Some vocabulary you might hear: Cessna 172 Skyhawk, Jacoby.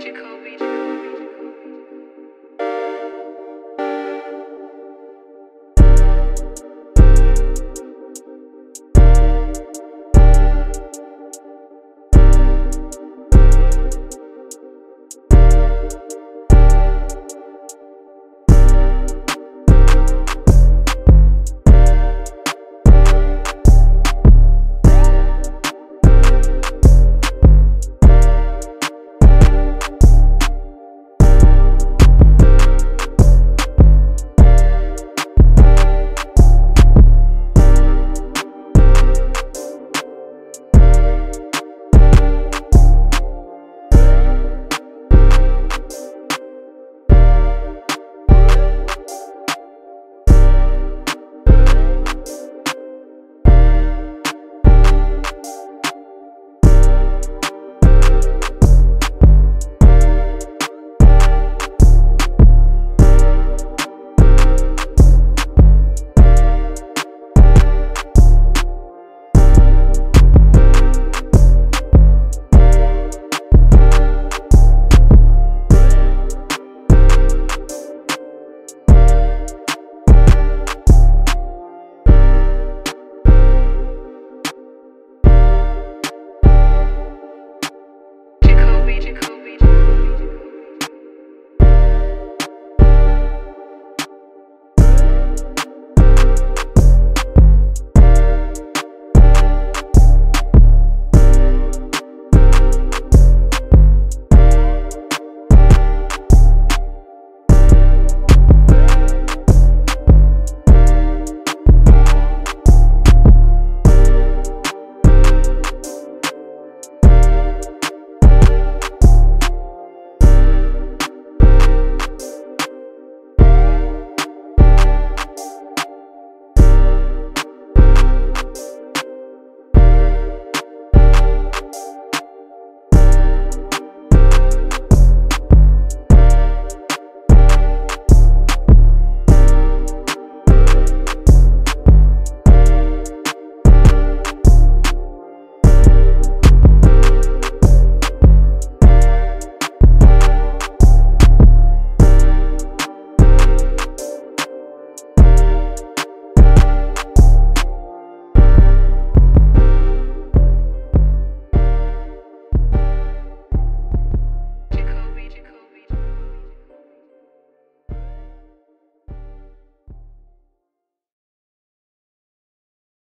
Jacoby.